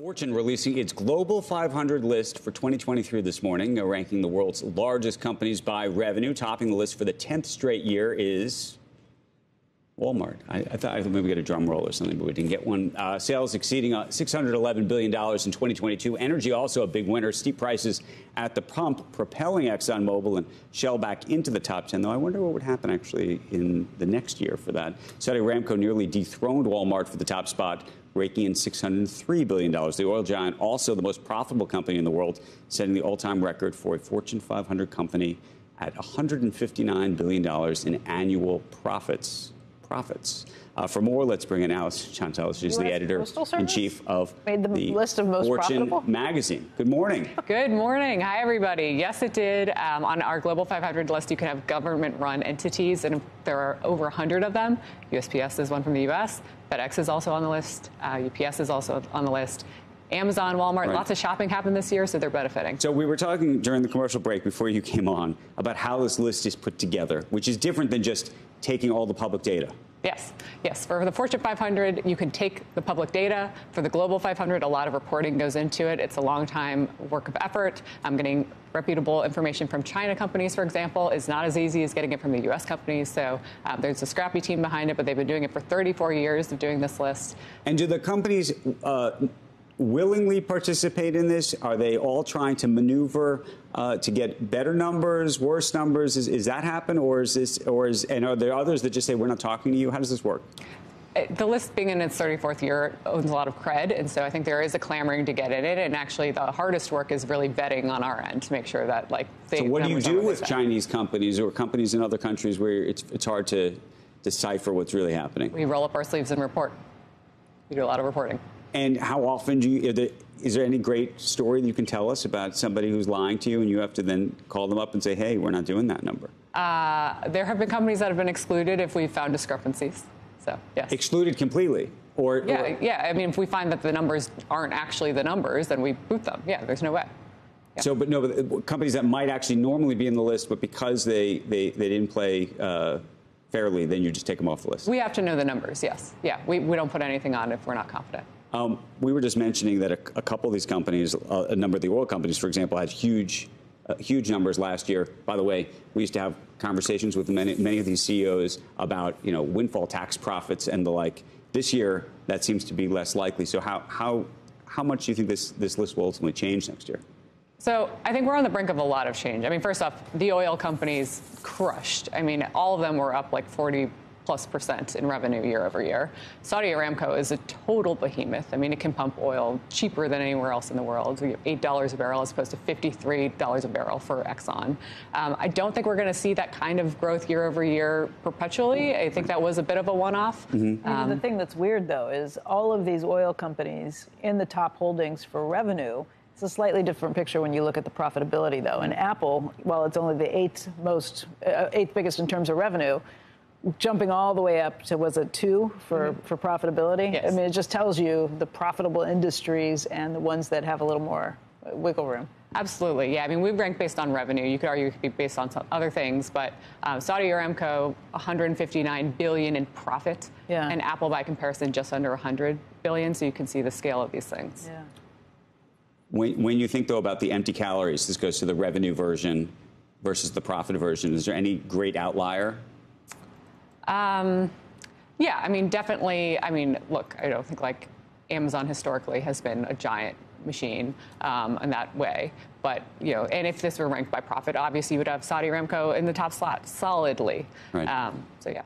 Fortune releasing its Global 500 list for 2023 this morning, ranking the world's largest companies by revenue. Topping the list for the 10th straight year is Walmart. I thought maybe we get a drum roll or something, but we didn't get one. Sales exceeding $611 billion in 2022. Energy also a big winner. Steep prices at the pump propelling ExxonMobil and Shell back into the top 10, though I wonder what would happen actually in the next year for that. Saudi Aramco nearly dethroned Walmart for the top spot, raking in $603 billion. The oil giant also the most profitable company in the world, setting the all-time record for a Fortune 500 company at $159 billion in annual profits. For more, let's bring in Alice Chantel. She's the editor-in-chief of the list of most Fortune magazine. Good morning. Good morning. Hi, everybody. Yes, it did. On our Global 500 list, you can have government-run entities, and there are over 100 of them. USPS is one from the U.S. FedEx is also on the list. UPS is also on the list. Amazon, Walmart, right. Lots of shopping happened this year, so they're benefiting. So we were talking during the commercial break before you came on about how this list is put together, which is different than just taking all the public data. Yes. Yes. For the Fortune 500, you can take the public data. For the Global 500, a lot of reporting goes into it. It's a long-time work of effort. Getting reputable information from China companies, for example, is not as easy as getting it from the U.S. companies. So there's a scrappy team behind it, but they've been doing it for 34 years of doing this list. And do the companies willingly participate in this? Are they all trying to maneuver to get better numbers, worse numbers? Is that happen, or is this, and are there others that just say we're not talking to you? How does this work? The list being in its 34th year owns a lot of cred, and so I think there is a clamoring to get in it. And actually, the hardest work is really vetting on our end to make sure that, like, so what do you do with Chinese companies or companies in other countries where it's hard to decipher what's really happening? We roll up our sleeves and report. We do a lot of reporting. And how often do you, is there any great story that you can tell us about somebody who's lying to you and you have to then call them up and say, hey, we're not doing that number? There have been companies that have been excluded if we've found discrepancies. So, yes. Excluded completely? Or, yeah. I mean, if we find that the numbers aren't actually the numbers, then we boot them. Yeah, there's no way. Yeah. So, but no, but companies that might actually normally be in the list, but because they didn't play fairly, then you just take them off the list. We have to know the numbers, yes. Yeah, we don't put anything on if we're not confident. We were just mentioning that a couple of these companies, a number of the oil companies, for example, had huge, huge numbers last year. By the way, we used to have conversations with many of these CEOs about, you know, windfall tax profits and the like. This year, that seems to be less likely. So how much do you think this list will ultimately change next year? So I think we're on the brink of a lot of change. I mean, first off, the oil companies crushed. I mean, all of them were up like 40%+ in revenue year over year. Saudi Aramco is a total behemoth. I mean, it can pump oil cheaper than anywhere else in the world. We have $8 a barrel as opposed to $53 a barrel for Exxon. I don't think we're going to see that kind of growth year over year perpetually. I think that was a bit of a one-off. Mm-hmm. The thing that's weird, though, is all of these oil companies in the top holdings for revenue. It's a slightly different picture when you look at the profitability, though. And Apple, while it's only the eighth biggest in terms of revenue, jumping all the way up to, was it two for profitability? Yes. I mean, it just tells you the profitable industries and the ones that have a little more wiggle room. Absolutely, yeah. I mean, we rank based on revenue. You could argue it could be based on some other things, but Saudi Aramco, $159 billion in profit, yeah. And Apple, by comparison, just under $100 billion, so you can see the scale of these things. Yeah. When you think, though, about the empty calories, this goes to the revenue version versus the profit version. Is there any great outlier? Yeah, I mean, definitely. I mean, look, I don't think like Amazon historically has been a giant machine in that way. But, you know, and if this were ranked by profit, obviously you would have Saudi Aramco in the top slot solidly. Right. So, yeah.